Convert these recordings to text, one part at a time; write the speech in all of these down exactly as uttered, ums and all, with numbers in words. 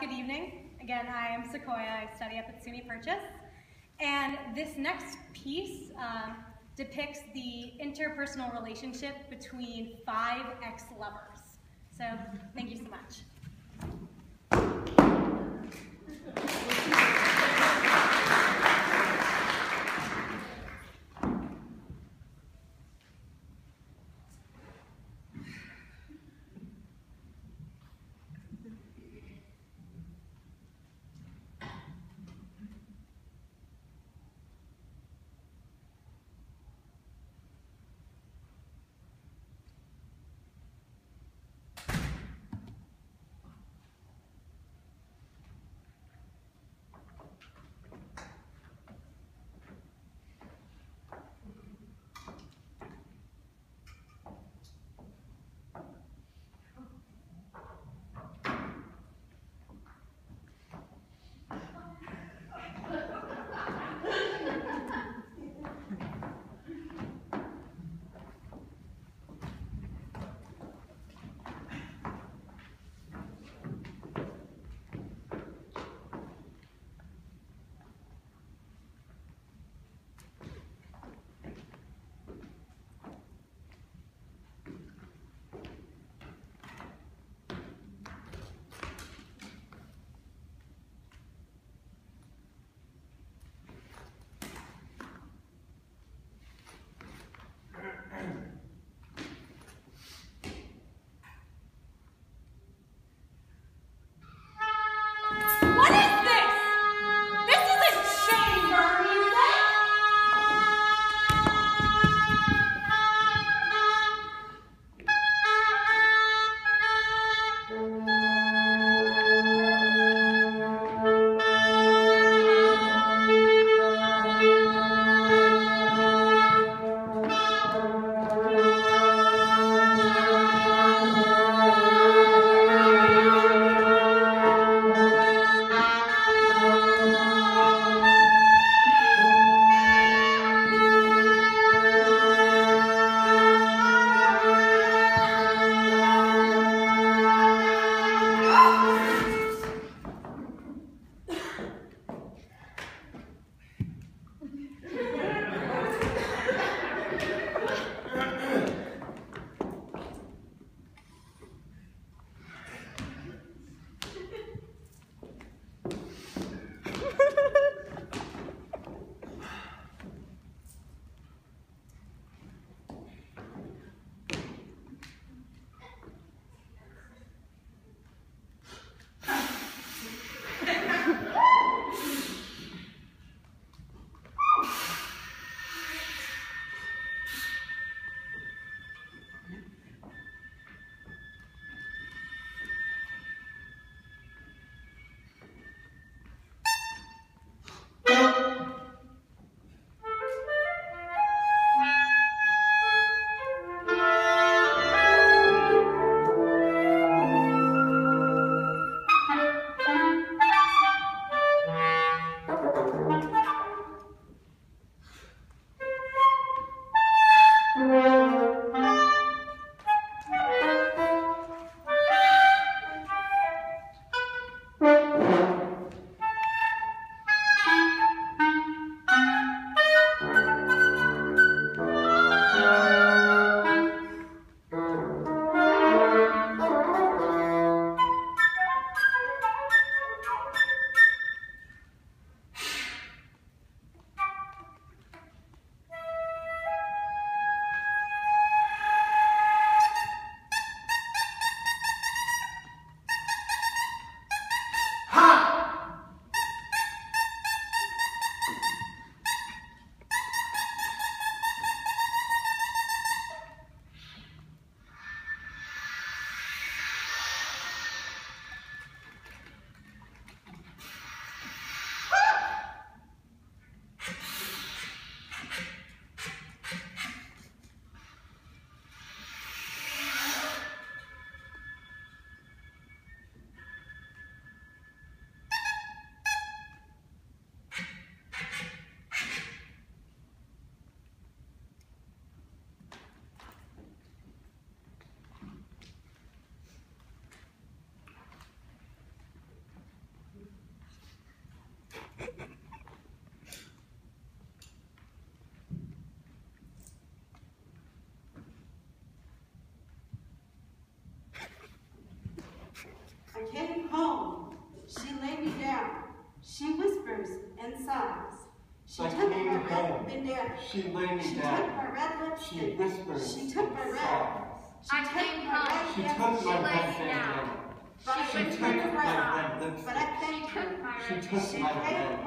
good evening. Again, I am Sequoia. I study up at SUNY Purchase. And this next piece um, depicts the interpersonal relationship between five ex-lovers. So thank you so much. colors and size. She I took my red bandana. She laid me she down. Took my red lipstick. She whispered. She took my red. She I took my red. She took my red bandana. But she I took my red lipstick. But I thanked her. She took my red.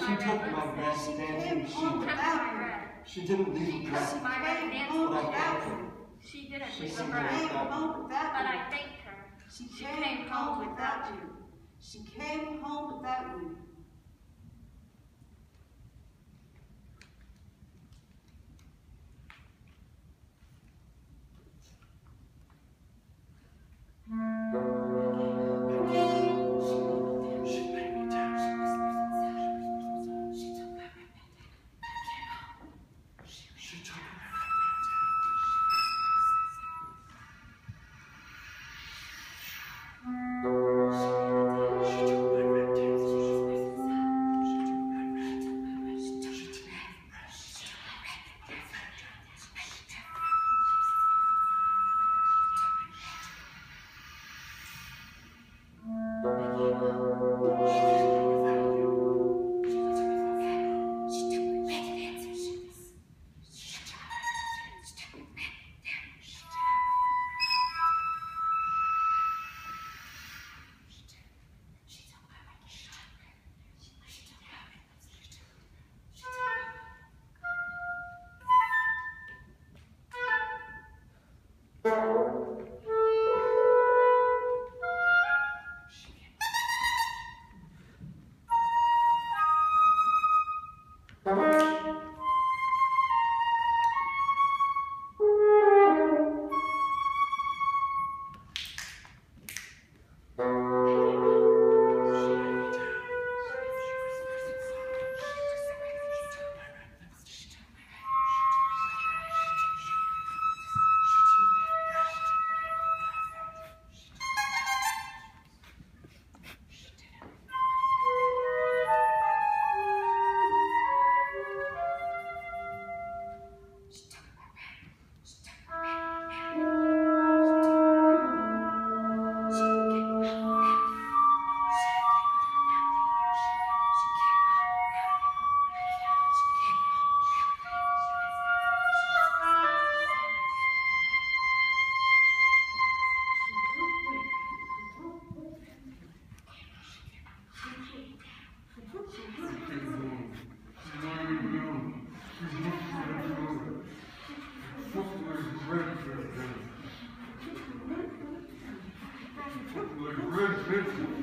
She took my red. She came home without her. She didn't leave me. She came home without her. She didn't leave her. She came home without her. But I thanked her. She came home without you. She came home without you. Thank you.